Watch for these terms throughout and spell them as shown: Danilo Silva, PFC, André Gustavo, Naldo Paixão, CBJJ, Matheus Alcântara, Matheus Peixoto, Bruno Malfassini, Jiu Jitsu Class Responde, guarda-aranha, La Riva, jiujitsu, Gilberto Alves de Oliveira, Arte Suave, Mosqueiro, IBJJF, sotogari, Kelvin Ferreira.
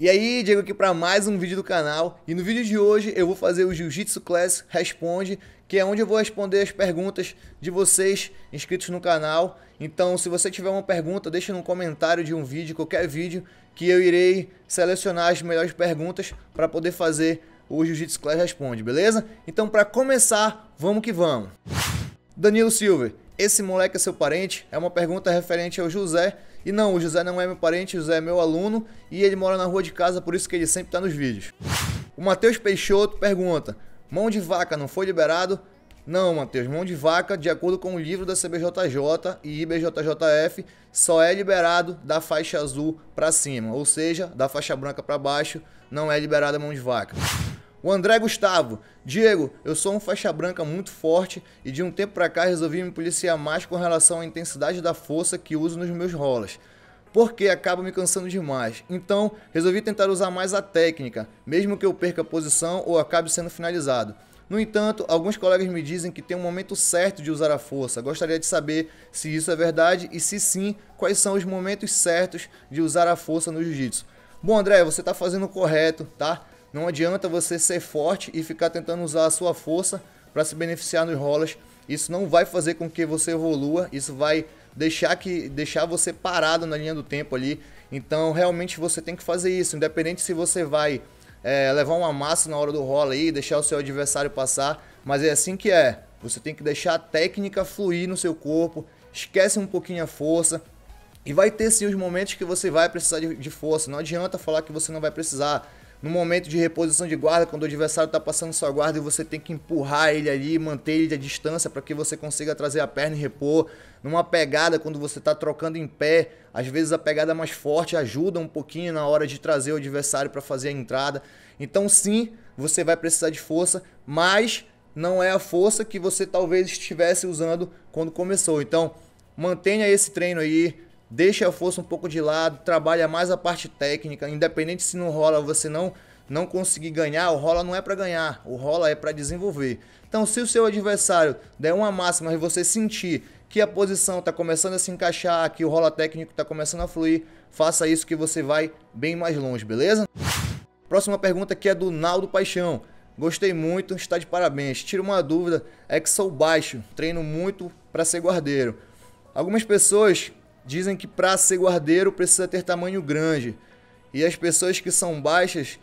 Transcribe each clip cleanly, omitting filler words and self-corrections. E aí, Diego aqui para mais um vídeo do canal, e no vídeo de hoje eu vou fazer o Jiu Jitsu Class Responde, que é onde eu vou responder as perguntas de vocês inscritos no canal. Então, se você tiver uma pergunta, deixa no comentário de um vídeo, qualquer vídeo, que eu irei selecionar as melhores perguntas para poder fazer o Jiu Jitsu Class Responde, beleza? Então, para começar, vamos que vamos! Danilo Silva, esse moleque é seu parente? É uma pergunta referente ao José. E não, o José não é meu parente, o José é meu aluno e ele mora na rua de casa, por isso que ele sempre tá nos vídeos. O Matheus Peixoto pergunta, mão de vaca não foi liberado? Não, Matheus, mão de vaca, de acordo com o livro da CBJJ e IBJJF, só é liberado da faixa azul pra cima, ou seja, da faixa branca pra baixo, não é liberada a mão de vaca. O André Gustavo, Diego, eu sou um faixa branca muito forte e de um tempo pra cá resolvi me policiar mais com relação à intensidade da força que uso nos meus rolas, porque acabo me cansando demais, então resolvi tentar usar mais a técnica, mesmo que eu perca a posição ou acabe sendo finalizado. No entanto, alguns colegas me dizem que tem um momento certo de usar a força, gostaria de saber se isso é verdade e se sim, quais são os momentos certos de usar a força no jiu-jitsu. Bom André, você tá fazendo o correto, tá? Não adianta você ser forte e ficar tentando usar a sua força para se beneficiar nos rolas. Isso não vai fazer com que você evolua, isso vai deixar você parado na linha do tempo ali. Então realmente você tem que fazer isso, independente se você vai levar uma massa na hora do rola e deixar o seu adversário passar. Mas é assim que é, você tem que deixar a técnica fluir no seu corpo, esquece um pouquinho a força. E vai ter sim os momentos que você vai precisar de força, não adianta falar que você não vai precisar. No momento de reposição de guarda, quando o adversário está passando sua guarda e você tem que empurrar ele ali, manter ele à distância para que você consiga trazer a perna e repor. Numa pegada, quando você está trocando em pé, às vezes a pegada mais forte ajuda um pouquinho na hora de trazer o adversário para fazer a entrada. Então sim, você vai precisar de força, mas não é a força que você talvez estivesse usando quando começou. Então mantenha esse treino aí. Deixa a força um pouco de lado, trabalha mais a parte técnica, independente se no rola você não conseguir ganhar, o rola não é para ganhar, o rola é para desenvolver. Então se o seu adversário der uma massa, mas você sentir que a posição está começando a se encaixar, que o rola técnico está começando a fluir, faça isso que você vai bem mais longe, beleza? Próxima pergunta aqui é do Naldo Paixão. Gostei muito, está de parabéns. Tira uma dúvida, é que sou baixo, treino muito para ser guardeiro. Algumas pessoas dizem que para ser guardeiro precisa ter tamanho grande. E as pessoas que são baixas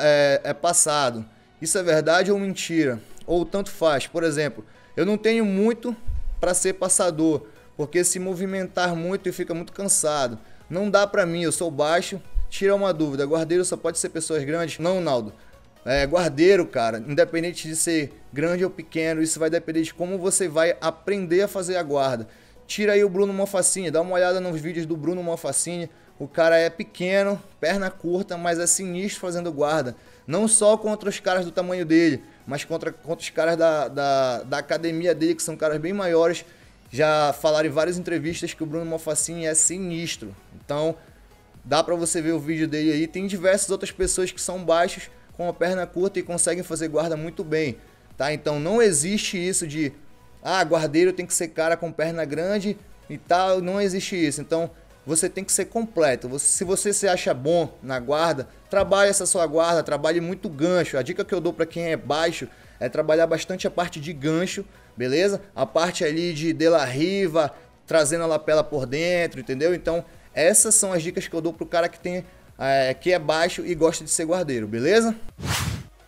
é passado. Isso é verdade ou mentira? Ou tanto faz. Por exemplo, eu não tenho muito para ser passador, porque se movimentar muito e fica muito cansado. Não dá para mim, eu sou baixo. Tira uma dúvida, guardeiro só pode ser pessoas grandes? Não, Naldo. Guardeiro, cara, independente de ser grande ou pequeno, isso vai depender de como você vai aprender a fazer a guarda. Tira aí o Bruno Malfassini, dá uma olhada nos vídeos do Bruno Malfassini. O cara é pequeno, perna curta, mas é sinistro fazendo guarda. Não só contra os caras do tamanho dele, mas contra os caras da academia dele, que são caras bem maiores. Já falaram em várias entrevistas que o Bruno Malfassini é sinistro. Então dá pra você ver o vídeo dele aí. Tem diversas outras pessoas que são baixos, com a perna curta e conseguem fazer guarda muito bem, tá? Então não existe isso de ah, guardeiro tem que ser cara com perna grande e tal, não existe isso. Então você tem que ser completo. Se você se acha bom na guarda, trabalhe essa sua guarda, trabalhe muito gancho. A dica que eu dou para quem é baixo é trabalhar bastante a parte de gancho, beleza? A parte ali de La Riva, trazendo a lapela por dentro, entendeu? Então essas são as dicas que eu dou pro cara que é baixo e gosta de ser guardeiro, beleza?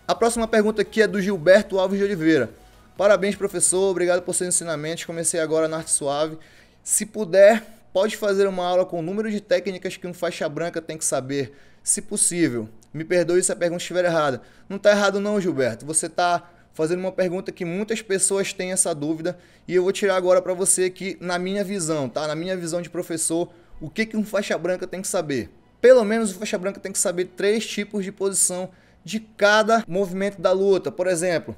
A próxima pergunta aqui é do Gilberto Alves de Oliveira. Parabéns, professor, obrigado por seus ensinamentos, comecei agora na Arte Suave. Se puder, pode fazer uma aula com o número de técnicas que um faixa branca tem que saber, se possível. Me perdoe se a pergunta estiver errada. Não está errado não, Gilberto, você está fazendo uma pergunta que muitas pessoas têm essa dúvida e eu vou tirar agora para você aqui na minha visão, tá? Na minha visão de professor, o que um faixa branca tem que saber? Pelo menos o faixa branca tem que saber 3 tipos de posição de cada movimento da luta, por exemplo.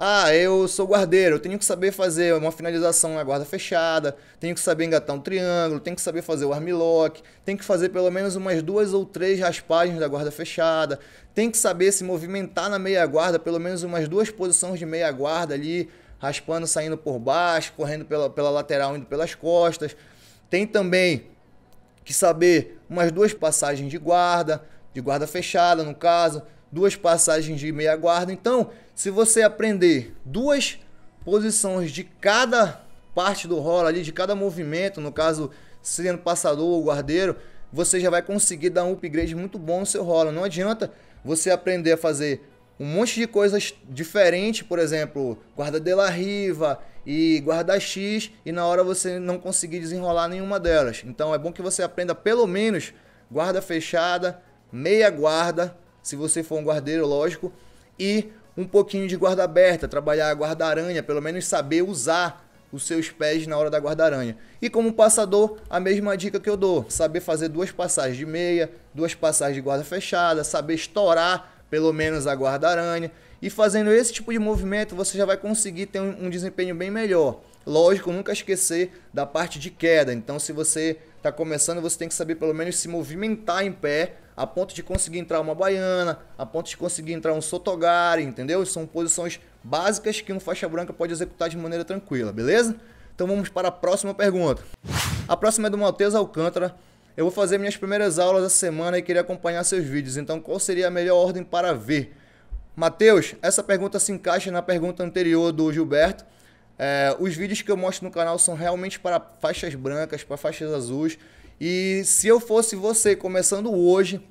Ah, eu sou guardeiro, eu tenho que saber fazer uma finalização na guarda fechada, tenho que saber engatar um triângulo, tenho que saber fazer o armlock, tenho que fazer pelo menos umas 2 ou 3 raspagens da guarda fechada, tenho que saber se movimentar na meia guarda, pelo menos umas 2 posições de meia guarda ali, raspando, saindo por baixo, correndo pela lateral, indo pelas costas. Tem também que saber umas 2 passagens de guarda, de guarda fechada, no caso, duas passagens de meia guarda. Então, se você aprender duas posições de cada parte do rolo ali, de cada movimento, no caso, sendo passador ou guardeiro, você já vai conseguir dar um upgrade muito bom no seu rolo. Não adianta você aprender a fazer um monte de coisas diferentes, por exemplo, guarda de La Riva e guarda X, e na hora você não conseguir desenrolar nenhuma delas. Então é bom que você aprenda pelo menos guarda fechada, meia guarda, se você for um guardeiro, lógico, e um pouquinho de guarda aberta, trabalhar a guarda aranha, pelo menos saber usar os seus pés na hora da guarda-aranha. E como passador, a mesma dica que eu dou, saber fazer duas passagens de meia, duas passagens de guarda fechada, saber estourar pelo menos a guarda-aranha, e fazendo esse tipo de movimento você já vai conseguir ter um desempenho bem melhor. Lógico, nunca esquecer da parte de queda. Então, se você está começando, você tem que saber pelo menos se movimentar em pé, a ponto de conseguir entrar uma baiana, a ponto de conseguir entrar um sotogari, entendeu? São posições básicas que um faixa branca pode executar de maneira tranquila, beleza? Então vamos para a próxima pergunta. A próxima é do Matheus Alcântara. Eu vou fazer minhas primeiras aulas da semana e queria acompanhar seus vídeos, então qual seria a melhor ordem para ver? Matheus, essa pergunta se encaixa na pergunta anterior do Gilberto. Os vídeos que eu mostro no canal são realmente para faixas brancas, para faixas azuis. E se eu fosse você começando hoje,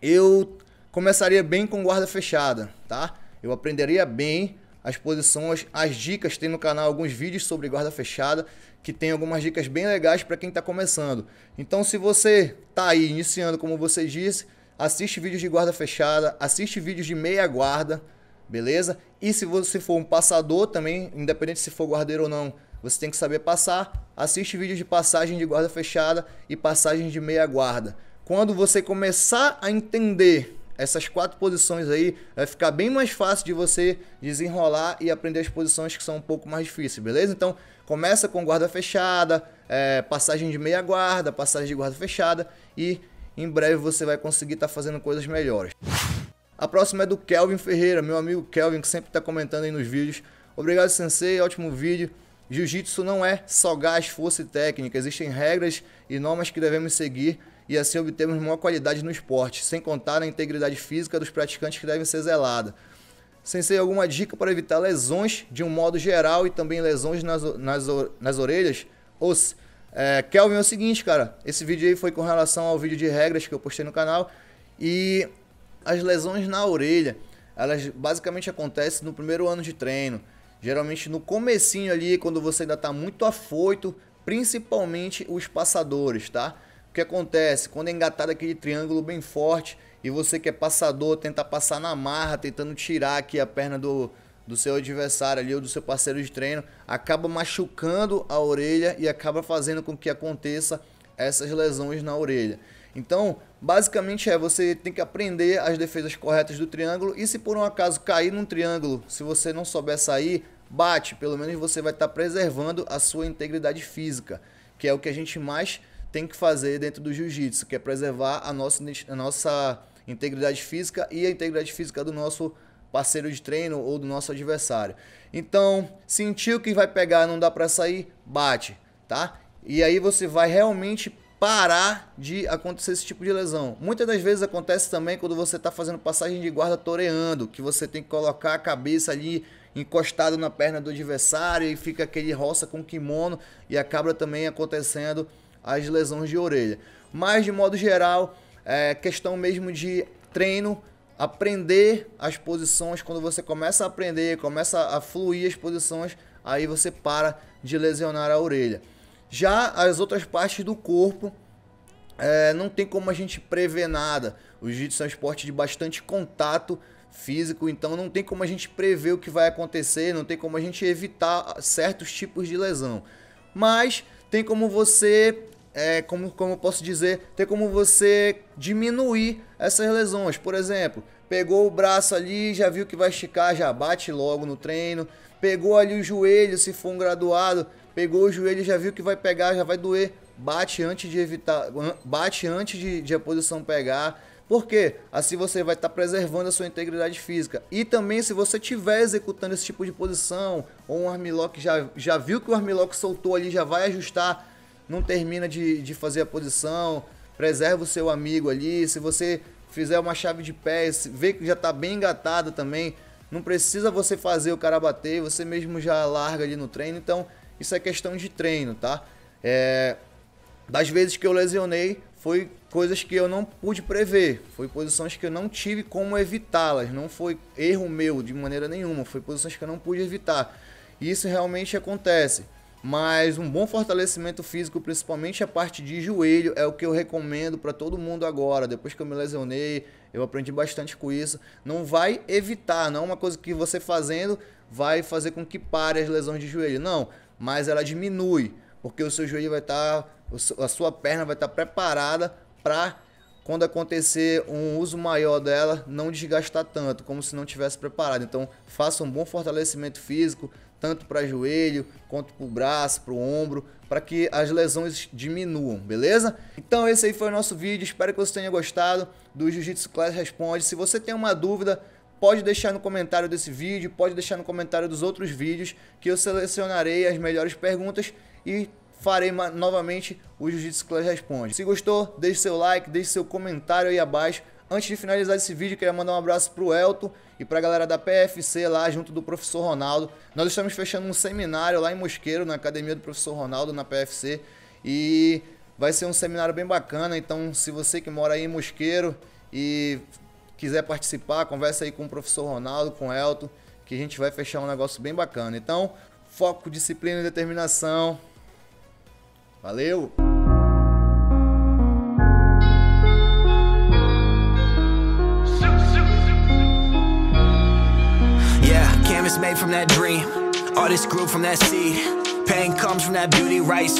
eu começaria bem com guarda fechada, tá? Eu aprenderia bem as posições, as dicas. Tem no canal alguns vídeos sobre guarda fechada que tem algumas dicas bem legais para quem está começando. Então, se você está aí iniciando, como você disse, assiste vídeos de guarda fechada, assiste vídeos de meia guarda, beleza? E se você for um passador também, independente se for guardeiro ou não, você tem que saber passar. Assiste vídeos de passagem de guarda fechada e passagem de meia guarda. Quando você começar a entender essas quatro posições aí, vai ficar bem mais fácil de você desenrolar e aprender as posições que são um pouco mais difíceis, beleza? Então, começa com guarda fechada, passagem de meia guarda, passagem de guarda fechada, e em breve você vai conseguir estar fazendo coisas melhores. A próxima é do Kelvin Ferreira, meu amigo Kelvin, que sempre está comentando aí nos vídeos. Obrigado, sensei, ótimo vídeo. Jiu-jitsu não é só gás, força e técnica, existem regras e normas que devemos seguir e assim obtemos maior qualidade no esporte, sem contar na integridade física dos praticantes que devem ser zelada. Sensei, alguma dica para evitar lesões de um modo geral e também lesões nas orelhas? Kelvin, é o seguinte, cara, esse vídeo aí foi com relação ao vídeo de regras que eu postei no canal, e as lesões na orelha, elas basicamente acontecem no primeiro ano de treino. Geralmente no comecinho ali, quando você ainda está muito afoito, principalmente os passadores, tá? O que acontece? Quando é engatado aquele triângulo bem forte e você que é passador tenta passar na marra, tentando tirar aqui a perna do seu adversário ali ou do seu parceiro de treino, acaba machucando a orelha e acaba fazendo com que aconteça essas lesões na orelha. Então, basicamente você tem que aprender as defesas corretas do triângulo, e se por um acaso cair num triângulo, se você não souber sair, bate, pelo menos você vai estar preservando a sua integridade física, que é o que a gente mais tem que fazer dentro do jiu-jitsu, que é preservar a nossa integridade física e a integridade física do nosso parceiro de treino ou do nosso adversário. Então, sentiu que vai pegar, não dá para sair, bate, tá? E aí você vai realmente parar de acontecer esse tipo de lesão. Muitas das vezes acontece também quando você está fazendo passagem de guarda toreando, que você tem que colocar a cabeça ali encostada na perna do adversário e fica aquele roça com kimono, e acaba também acontecendo as lesões de orelha. Mas de modo geral, é questão mesmo de treino, aprender as posições. Quando você começa a aprender, começa a fluir as posições, aí você para de lesionar a orelha. Já as outras partes do corpo, não tem como a gente prever nada. O jiu-jitsu é um esporte de bastante contato físico, então não tem como a gente prever o que vai acontecer, não tem como a gente evitar certos tipos de lesão. Mas tem como você, como eu posso dizer, tem como você diminuir essas lesões. Por exemplo, pegou o braço ali, já viu que vai esticar, já bate logo no treino. Pegou ali o joelho, se for um graduado, pegou o joelho, já viu que vai pegar, já vai doer, bate antes de a posição pegar. Por quê? Assim você vai estar preservando a sua integridade física. E também, se você estiver executando esse tipo de posição, ou um armlock, já viu que o armlock soltou ali, já vai ajustar, não termina de fazer a posição, preserva o seu amigo ali. Se você fizer uma chave de pés, vê que já está bem engatado também, não precisa você fazer o cara bater, você mesmo já larga ali no treino. Então isso é questão de treino, tá? Das vezes que eu lesionei, foi coisas que eu não pude prever, foi posições que eu não tive como evitá-las, não foi erro meu de maneira nenhuma, foi posições que eu não pude evitar. E isso realmente acontece, mas um bom fortalecimento físico, principalmente a parte de joelho, é o que eu recomendo para todo mundo agora. Depois que eu me lesionei, eu aprendi bastante com isso. Não vai evitar, não é uma coisa que você fazendo vai fazer com que pare as lesões de joelho, não, mas ela diminui, porque o seu joelho vai estar, a sua perna vai estar preparada para, quando acontecer um uso maior dela, não desgastar tanto, como se não tivesse preparado. Então faça um bom fortalecimento físico, tanto para joelho, quanto para o braço, para o ombro, para que as lesões diminuam, beleza? Então esse aí foi o nosso vídeo, espero que você tenha gostado do Jiu Jitsu Class Responde. Se você tem uma dúvida, pode deixar no comentário desse vídeo, pode deixar no comentário dos outros vídeos, que eu selecionarei as melhores perguntas e farei novamente o Jiu Jitsu Class Responde. Se gostou, deixe seu like, deixe seu comentário aí abaixo. Antes de finalizar esse vídeo, queria mandar um abraço pro Elton e pra galera da PFC lá, junto do professor Ronaldo. Nós estamos fechando um seminário lá em Mosqueiro, na academia do professor Ronaldo, na PFC. E vai ser um seminário bem bacana, então se você que mora aí em Mosqueiro e quiser participar, conversa aí com o professor Ronaldo, com o Elton, que a gente vai fechar um negócio bem bacana. Então, foco, disciplina e determinação. Valeu! Made from that dream, all this grew from that seed, pain comes from that beauty, right? So